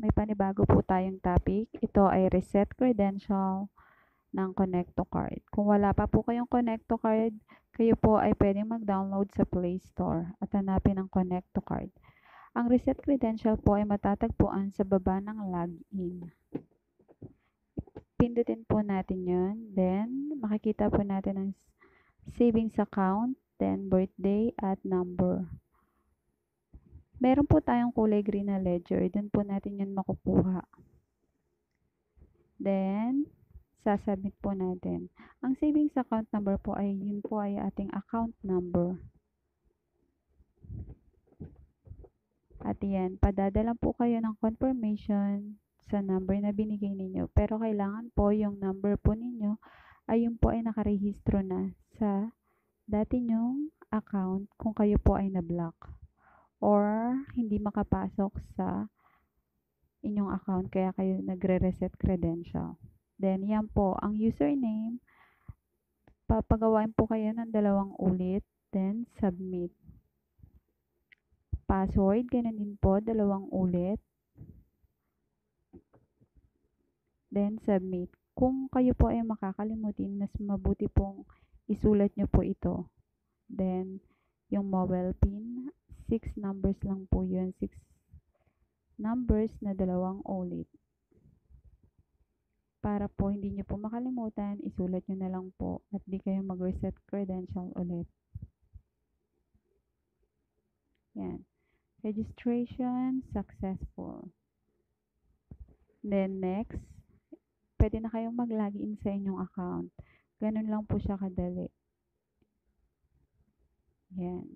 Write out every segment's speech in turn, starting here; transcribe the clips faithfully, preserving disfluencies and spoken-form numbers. may panibago po tayong topic. Ito ay reset credential ng Konek to Card. Kung wala pa po kayong Konek to Card, kayo po ay pwedeng mag-download sa Play Store at hanapin ang Konek to Card. Ang reset credential po ay matatagpuan sa baba ng login. Pindutin po natin yun. Then, makikita po natin ang savings account, then birthday at number. Meron po tayong kulay green na ledger. Doon po natin yun makukuha. Then, sasubmit po natin. Ang savings account number po ay yun po ay ating account number. At yan, padadala po kayo ng confirmation sa number na binigay ninyo. Pero kailangan po yung number po ninyo ay yung po ay nakarehistro na sa dati nyong account kung kayo po ay na-block or hindi makapasok sa inyong account kaya kayo nagre-reset credential. Then, yan po. Ang username, papagawain po kayo ng dalawang ulit. Then, submit. Password, ganun din po, dalawang ulit. Then, submit. Kung kayo po ay makakalimutin, mas mabuti pong isulat nyo po ito. Then, yung mobile pin, six numbers lang po yun. six numbers na dalawang ulit. Para po hindi nyo po makalimutan, isulat nyo na lang po at di kayo mag-reset credential ulit. Yan. Registration successful. Then next, pwede na kayong mag-login sa inyong account. Ganun lang po siya kadali. Yan.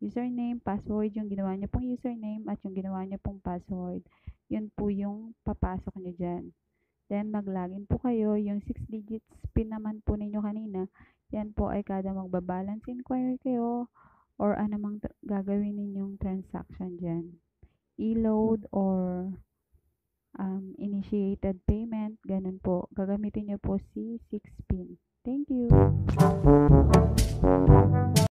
Username, password, yung ginawa nyo pong username at yung ginawa nyo pong password, yun po yung papasok nyo dyan. Then, mag-login po kayo. Yung six digits pin naman po ninyo kanina, yan po ay kada magbabalance inquiry kayo or anumang gagawin ninyong transaction dyan. E-load or um, initiated payment, ganun po. Gagamitin nyo po si six pin. Thank you!